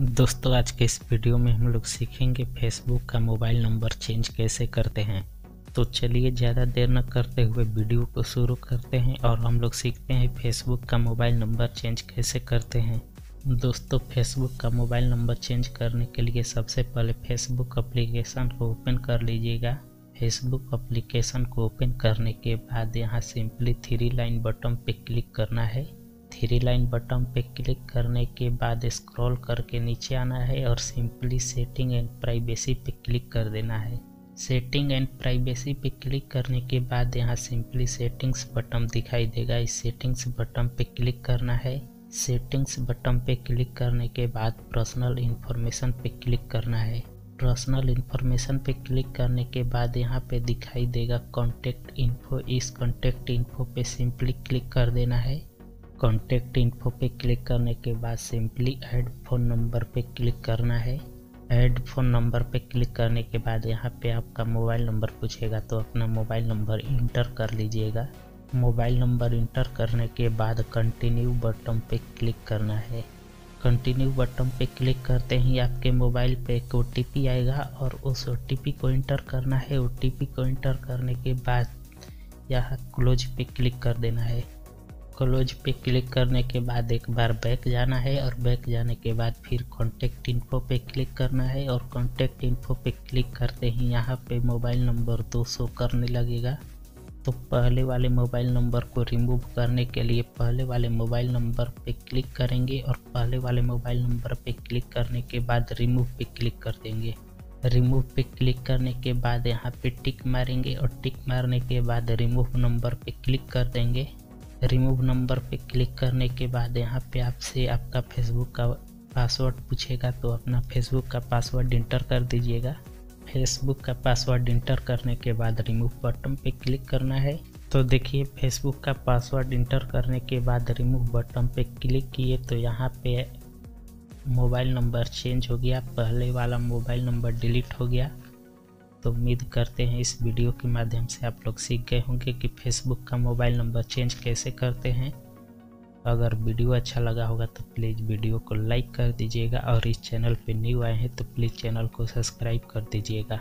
दोस्तों आज के इस वीडियो में हम लोग सीखेंगे फेसबुक का मोबाइल नंबर चेंज कैसे करते हैं। तो चलिए ज़्यादा देर न करते हुए वीडियो को शुरू करते हैं और हम लोग सीखते हैं फेसबुक का मोबाइल नंबर चेंज कैसे करते हैं। दोस्तों फेसबुक का मोबाइल नंबर चेंज करने के लिए सबसे पहले फेसबुक एप्लीकेशन को ओपन कर लीजिएगा। फेसबुक एप्लीकेशन को ओपन करने के बाद यहाँ सिंपली थ्री लाइन बटन पे क्लिक करना है। थ्री लाइन बटन पे क्लिक करने के बाद स्क्रॉल करके नीचे आना है और सिंपली सेटिंग एंड प्राइवेसी पे क्लिक कर देना है। सेटिंग एंड प्राइवेसी पे क्लिक करने के बाद यहाँ सिंपली सेटिंग्स बटन दिखाई देगा। इस सेटिंग्स बटन पे क्लिक करना है। सेटिंग्स बटन पे क्लिक करने के बाद पर्सनल इन्फॉर्मेशन पे क्लिक करना है। पर्सनल इन्फॉर्मेशन पे क्लिक करने के बाद यहाँ पे दिखाई देगा कॉन्टैक्ट इन्फो। इस कॉन्टैक्ट इन्फो पे सिंपली क्लिक कर देना है। कॉन्टैक्ट इन्फो पे क्लिक करने के बाद सिंपली ऐड फ़ोन नंबर पे क्लिक करना है। ऐड फ़ोन नंबर पे क्लिक करने के बाद यहाँ पे आपका मोबाइल नंबर पूछेगा तो अपना मोबाइल नंबर इंटर कर लीजिएगा। मोबाइल नंबर इंटर करने के बाद कंटिन्यू बटन पे क्लिक करना है। कंटिन्यू बटन पे क्लिक करते ही आपके मोबाइल पे एक OTP आएगा और उस OTP को इंटर करना है। OTP को इंटर करने के बाद यहाँ क्लोज पे क्लिक कर देना है। क्लोज पे क्लिक करने के बाद एक बार बैक जाना है और बैक जाने के बाद फिर कॉन्टैक्ट इन्फो पे क्लिक करना है और कॉन्टैक्ट इन्फो पे क्लिक करते ही यहाँ पे मोबाइल नंबर 200 करने लगेगा। तो पहले वाले मोबाइल नंबर को रिमूव करने के लिए पहले वाले मोबाइल नंबर पे क्लिक करेंगे और पहले वाले मोबाइल नंबर पे क्लिक करने के बाद रिमूव पे क्लिक कर देंगे। रिमूव पे क्लिक करने के बाद यहाँ पे टिक मारेंगे और टिक मारने के बाद रिमूव नंबर पे क्लिक कर देंगे। रिमूव नंबर पे क्लिक करने के बाद यहाँ पे आपसे आपका फेसबुक का पासवर्ड पूछेगा तो अपना फेसबुक का पासवर्ड इंटर कर दीजिएगा। फेसबुक का पासवर्ड इंटर करने के बाद रिमूव बटन पे क्लिक करना है। तो देखिए फेसबुक का पासवर्ड इंटर करने के बाद रिमूव बटन पे क्लिक किए तो यहाँ पे मोबाइल नंबर चेंज हो गया, पहले वाला मोबाइल नंबर डिलीट हो गया। तो उम्मीद करते हैं इस वीडियो के माध्यम से आप लोग सीख गए होंगे कि फेसबुक का मोबाइल नंबर चेंज कैसे करते हैं। अगर वीडियो अच्छा लगा होगा तो प्लीज़ वीडियो को लाइक कर दीजिएगा और इस चैनल पे न्यू आए हैं तो प्लीज़ चैनल को सब्सक्राइब कर दीजिएगा।